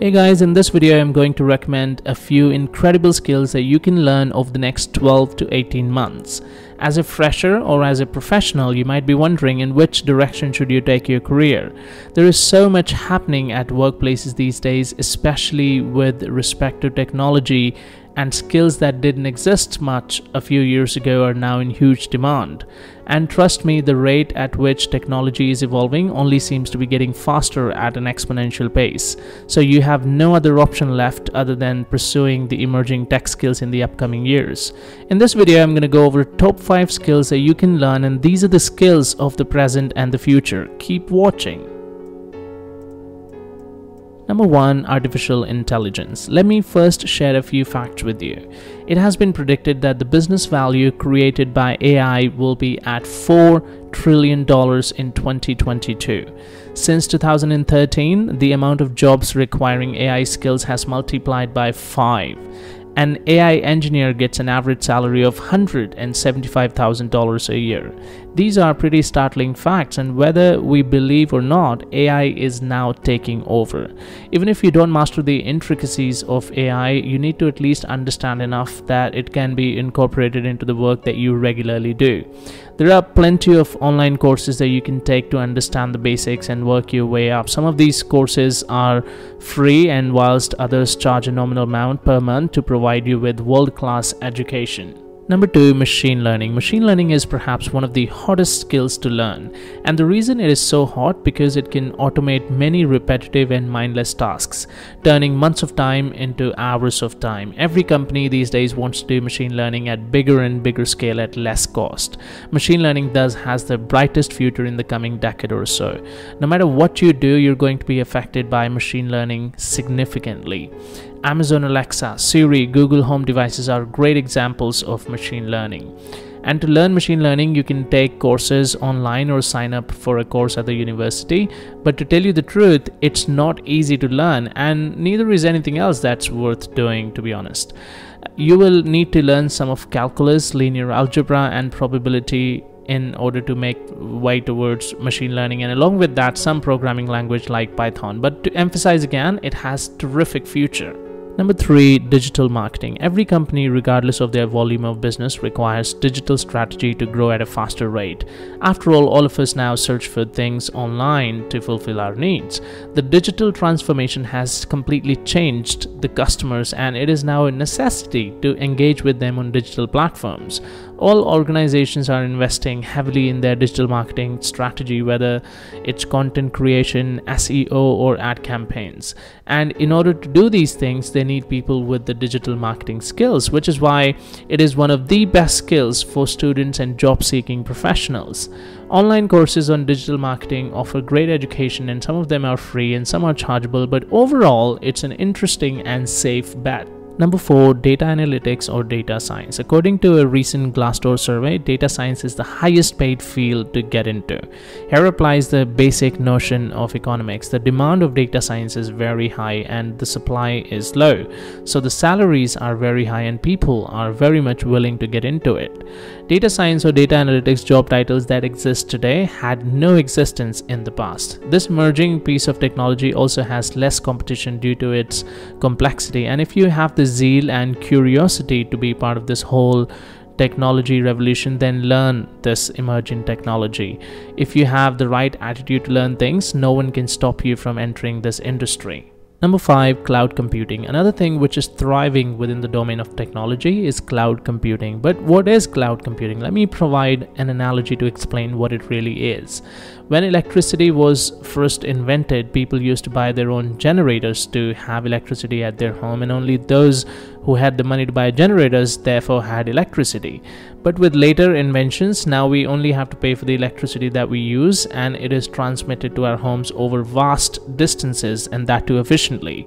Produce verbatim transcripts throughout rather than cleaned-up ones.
Hey guys, in this video I'm going to recommend a few incredible skills that you can learn over the next twelve to eighteen months. As a fresher or as a professional, you might be wondering in which direction should you take your career. There is so much happening at workplaces these days, especially with respect to technology, and skills that didn't exist much a few years ago are now in huge demand. And trust me, the rate at which technology is evolving only seems to be getting faster at an exponential pace. So you have no other option left other than pursuing the emerging tech skills in the upcoming years. In this video, I'm going to go over top five skills that you can learn, and these are the skills of the present and the future. Keep watching. Number one. Artificial intelligence. Let me first share a few facts with you. It has been predicted that the business value created by A I will be at four trillion dollars in twenty twenty-two. Since two thousand thirteen, the amount of jobs requiring A I skills has multiplied by five. An A I engineer gets an average salary of one hundred seventy-five thousand dollars a year. These are pretty startling facts, and whether we believe or not, A I is now taking over. Even if you don't master the intricacies of A I, you need to at least understand enough that it can be incorporated into the work that you regularly do. There are plenty of online courses that you can take to understand the basics and work your way up. Some of these courses are free, and whilst others charge a nominal amount per month to provide you with world-class education. Number two. Machine learning. Machine learning is perhaps one of the hottest skills to learn. And the reason it is so hot because it can automate many repetitive and mindless tasks, turning months of time into hours of time. Every company these days wants to do machine learning at bigger and bigger scale at less cost. Machine learning thus has the brightest future in the coming decade or so. No matter what you do, you're going to be affected by machine learning significantly. Amazon Alexa, Siri, Google Home devices are great examples of machine learning. And to learn machine learning, you can take courses online or sign up for a course at the university. But to tell you the truth, it's not easy to learn, and neither is anything else that's worth doing, to be honest. You will need to learn some of calculus, linear algebra, and probability in order to make way towards machine learning, and along with that some programming language like Python. But to emphasize again, it has terrific future. Number three. Digital marketing. Every company, regardless of their volume of business, requires digital strategy to grow at a faster rate. After all, all of us now search for things online to fulfill our needs. The digital transformation has completely changed the customers, and it is now a necessity to engage with them on digital platforms. All organizations are investing heavily in their digital marketing strategy, whether it's content creation, S E O, or ad campaigns. And in order to do these things, they need people with the digital marketing skills, which is why it is one of the best skills for students and job-seeking professionals. Online courses on digital marketing offer great education, and some of them are free and some are chargeable, but overall, it's an interesting and safe bet. Number four. Data analytics or data science. According to a recent Glassdoor survey, data science is the highest paid field to get into. Here applies the basic notion of economics. The demand of data science is very high and the supply is low. So the salaries are very high and people are very much willing to get into it. Data science or data analytics job titles that exist today had no existence in the past. This emerging piece of technology also has less competition due to its complexity, and if you have this zeal and curiosity to be part of this whole technology revolution, then learn this emerging technology. If you have the right attitude to learn things, no one can stop you from entering this industry. Number five. Cloud computing. Another thing which is thriving within the domain of technology is cloud computing. But what is cloud computing? Let me provide an analogy to explain what it really is. When electricity was first invented, people used to buy their own generators to have electricity at their home, and only those who had the money to buy generators therefore had electricity. But with later inventions, now we only have to pay for the electricity that we use, and it is transmitted to our homes over vast distances, and that too efficiently.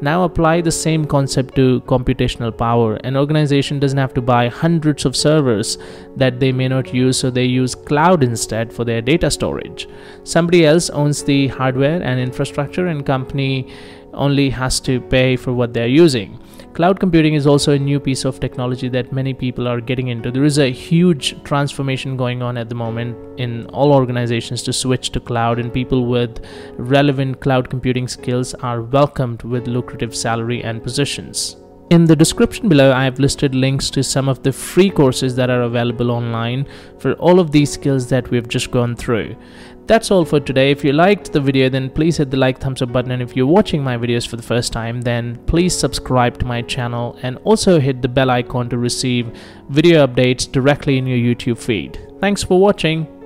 Now apply the same concept to computational power. An organization doesn't have to buy hundreds of servers that they may not use, so they use cloud instead for their data storage. Somebody else owns the hardware and infrastructure, and company only has to pay for what they're using. Cloud computing is also a new piece of technology that many people are getting into. There is a huge transformation going on at the moment in all organizations to switch to cloud, and people with relevant cloud computing skills are welcomed with lucrative salary and positions. In the description below, I have listed links to some of the free courses that are available online for all of these skills that we've just gone through. That's all for today. If you liked the video, then please hit the like, thumbs up button, and if you're watching my videos for the first time, then please subscribe to my channel and also hit the bell icon to receive video updates directly in your YouTube feed. Thanks for watching.